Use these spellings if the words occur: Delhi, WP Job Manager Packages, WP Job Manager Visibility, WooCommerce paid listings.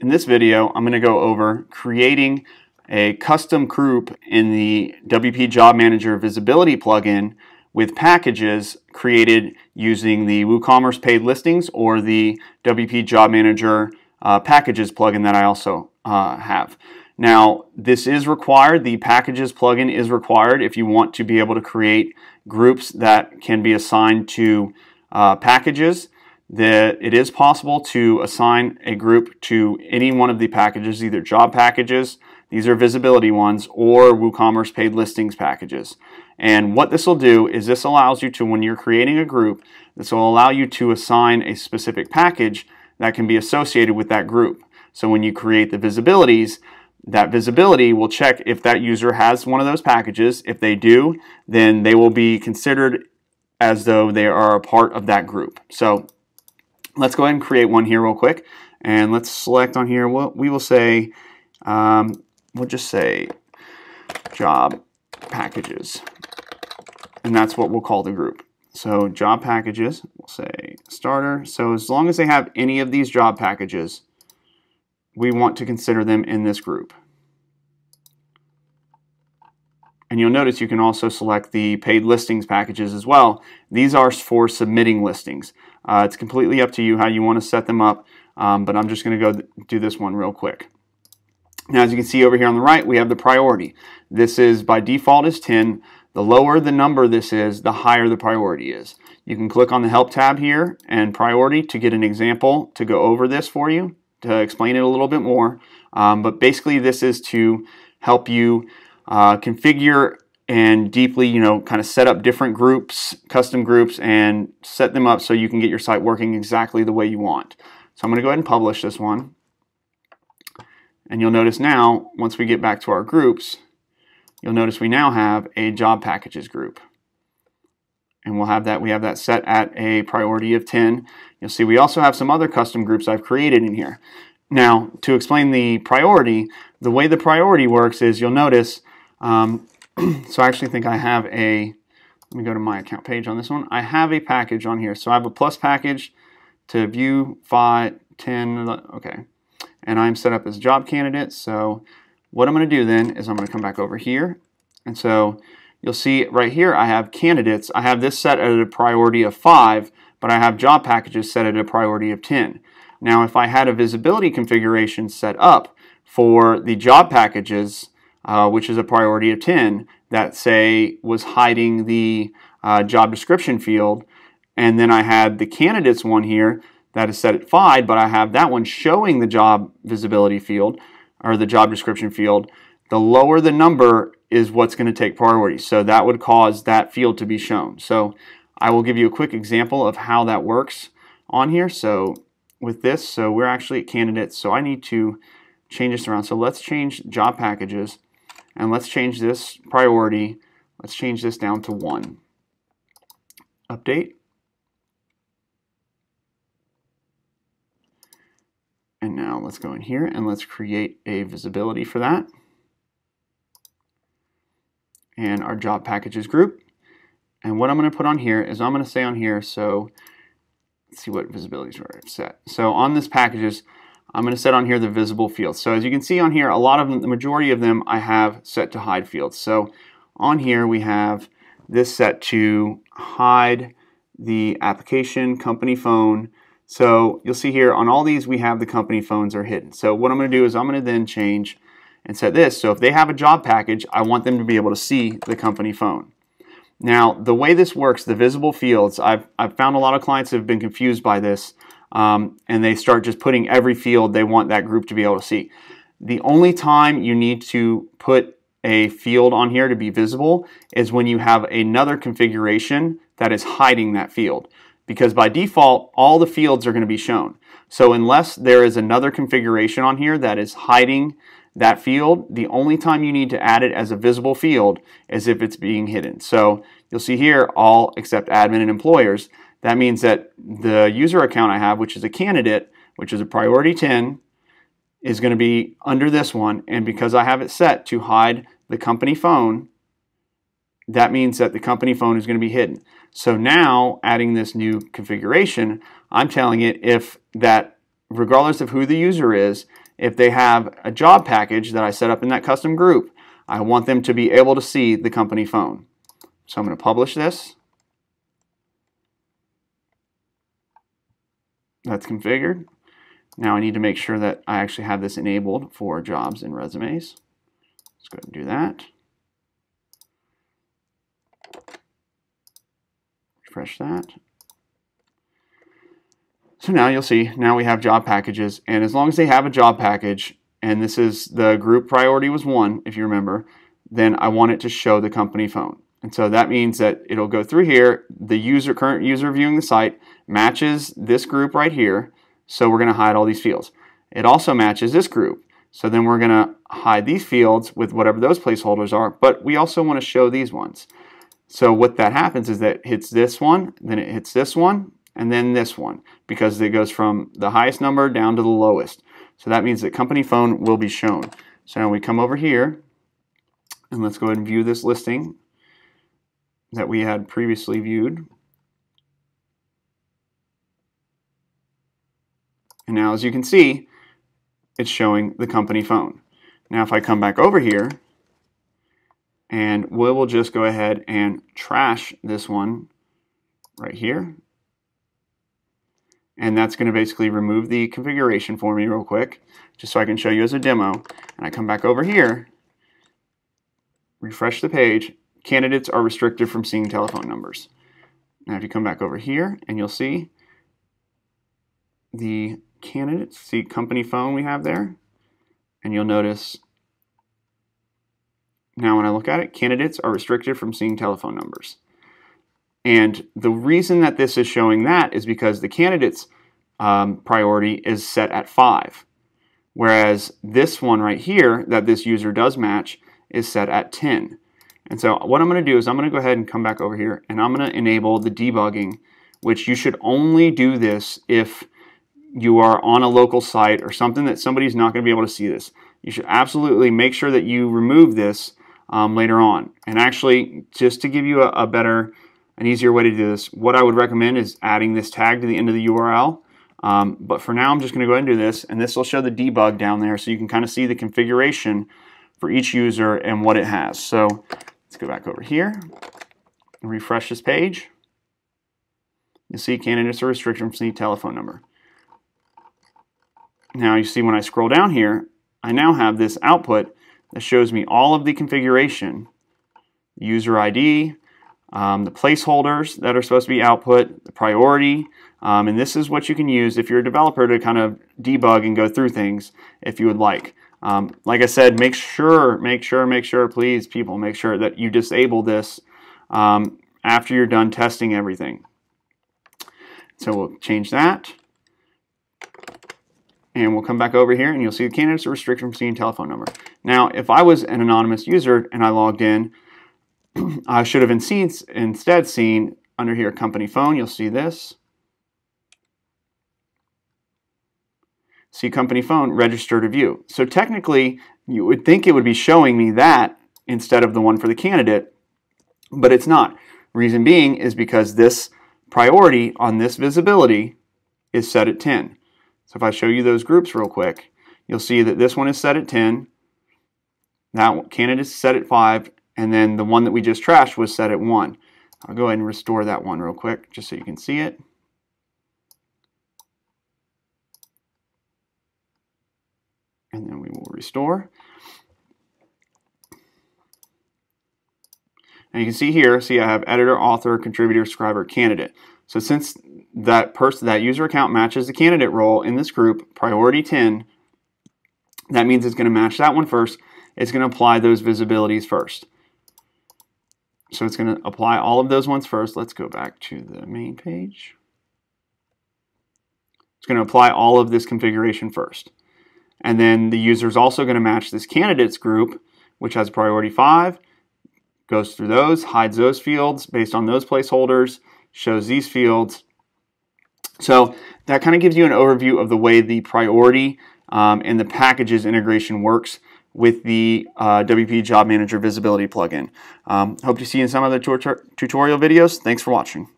In this video, I'm going to go over creating a custom group in the WP Job Manager Visibility plugin with packages created using the WooCommerce paid listings or the WP Job Manager Packages plugin that I also have. Now, this is required. The Packages plugin is required if you want to be able to create groups that can be assigned to packages. It is possible to assign a group to any one of the packages, either job packages, these are visibility ones, or WooCommerce paid listings packages. And what this will do is this allows you to, when you're creating a group, this will allow you to assign a specific package that can be associated with that group. So when you create the visibilities, that visibility will check if that user has one of those packages. If they do, then they will be considered as though they are a part of that group. So let's go ahead and create one here real quick, and let's select on here what we will say. We'll just say job packages, and that's what we'll call the group. So job packages, we'll say starter. So as long as they have any of these job packages, we want to consider them in this group. And you'll notice you can also select the paid listings packages as well. These are for submitting listings. It's completely up to you how you want to set them up, but I'm just going to go do this one real quick. Now, as you can see over here on the right, we have the priority. This is by default is 10. The lower the number this is, the higher the priority is. You can click on the Help tab here and Priority to get an example to go over this for you, to explain it a little bit more. But basically, this is to help you configure and deeply, kind of set up different groups, custom groups, and set them up so you can get your site working exactly the way you want. So I'm going to go ahead and publish this one. And you'll notice now, once we get back to our groups, you'll notice we now have a job packages group. And we have that set at a priority of 10. You'll see we also have some other custom groups I've created in here. Now, to explain the priority, the way the priority works is you'll notice, so I actually think I have a, let me go to my account page on this one. I have a package on here. So I have a plus package to view 5, 10, okay. And I'm set up as job candidate. So what I'm going to do then is I'm going to come back over here. And so you'll see right here I have candidates. I have this set at a priority of 5, but I have job packages set at a priority of 10. Now, if I had a visibility configuration set up for the job packages, which is a priority of 10, that say was hiding the job description field, and then I had the candidates one here that is set at 5, but I have that one showing the job visibility field or the job description field, the lower the number is what's going to take priority. So that would cause that field to be shown. So I will give you a quick example of how that works on here. So with this, so we're actually at candidates. So I need to change this around. So let's change job packages and let's change this priority. Let's change this down to 1. Update. And now let's go in here and let's create a visibility for that. And our job packages group. And what I'm going to put on here is I'm going to say on here, so let's see what visibilities were set. So on this packages, I'm going to set on here the visible fields. So as you can see on here, a lot of them, the majority of them I have set to hide fields. So on here we have this set to hide the application, company phone. So you'll see here on all these we have the company phones are hidden. So what I'm going to do is I'm going to then change and set this. So if they have a job package, I want them to be able to see the company phone. Now, the way this works, the visible fields, I've found a lot of clients have been confused by this, and they start just putting every field they want that group to be able to see. The only time you need to put a field on here to be visible is when you have another configuration that is hiding that field. Because by default, all the fields are going to be shown. So unless there is another configuration on here that is hiding that field, the only time you need to add it as a visible field is if it's being hidden. So you'll see here all except admin and employers. That means that the user account I have, which is a candidate, which is a priority 10, is going to be under this one. And because I have it set to hide the company phone, that means that the company phone is going to be hidden. So now, adding this new configuration, I'm telling it if that regardless of who the user is, if they have a job package that I set up in that custom group, I want them to be able to see the company phone. So I'm going to publish this. That's configured. Now I need to make sure that I actually have this enabled for jobs and resumes. Let's go ahead and do that. Refresh that. So now you'll see, now we have job packages, and as long as they have a job package, and this is the group priority was 1, if you remember, then I want it to show the company phone. And so that means that it'll go through here, the user, current user viewing the site matches this group right here, so we're going to hide all these fields. It also matches this group, so then we're going to hide these fields with whatever those placeholders are, but we also want to show these ones. So what that happens is that it hits this one, then it hits this one, and then this one, because it goes from the highest number down to the lowest. So that means that company phone will be shown. So now we come over here, and let's go ahead and view this listing that we had previously viewed. And now as you can see, it's showing the company phone. Now if I come back over here, and we will just go ahead and trash this one right here. And that's going to basically remove the configuration for me real quick, just so I can show you as a demo. And I come back over here, refresh the page, candidates are restricted from seeing telephone numbers. Now if you come back over here, and you'll see the candidates, see company phone we have there, and you'll notice now when I look at it, candidates are restricted from seeing telephone numbers. And the reason that this is showing that is because the candidate's priority is set at 5. Whereas this one right here that this user does match is set at 10. And so what I'm going to do is I'm going to go ahead and come back over here, and I'm going to enable the debugging, which you should only do this if you are on a local site or something that somebody's not going to be able to see this. You should absolutely make sure that you remove this later on. And actually, just to give you a better... an easier way to do this, what I would recommend is adding this tag to the end of the URL. But for now, I'm just going to go ahead and do this, and this will show the debug down there so you can kind of see the configuration for each user and what it has. So let's go back over here and refresh this page. You'll see candidates are restricted from seeing telephone number. Now you see when I scroll down here, I now have this output that shows me all of the configuration, user ID, the placeholders that are supposed to be output, the priority, and this is what you can use if you're a developer to kind of debug and go through things if you would like. Like I said, make sure, please people, make sure that you disable this after you're done testing everything. So we'll change that. And we'll come back over here, and you'll see the candidates are restricted from seeing telephone number. Now, if I was an anonymous user and I logged in, I should have instead seen under here company phone. You'll see this. See company phone, register to view. So technically, you would think it would be showing me that instead of the one for the candidate, but it's not. Reason being is because this priority on this visibility is set at 10. So if I show you those groups real quick, you'll see that this one is set at 10. That candidate is set at 5. And then the one that we just trashed was set at 1. I'll go ahead and restore that one real quick just so you can see it. And then we will restore. And you can see here, see I have editor, author, contributor, scriber, candidate. So since that person, that user account matches the candidate role in this group, priority 10, that means it's going to match that one first. It's going to apply those visibilities first. So it's going to apply all of those ones first. Let's go back to the main page. It's going to apply all of this configuration first. And then the user is also going to match this candidates group, which has priority 5, goes through those, hides those fields based on those placeholders, shows these fields. So that kind of gives you an overview of the way the priority and the packages integration works with the WP Job Manager Visibility plugin. Hope to see you in some other tutorial videos. Thanks for watching.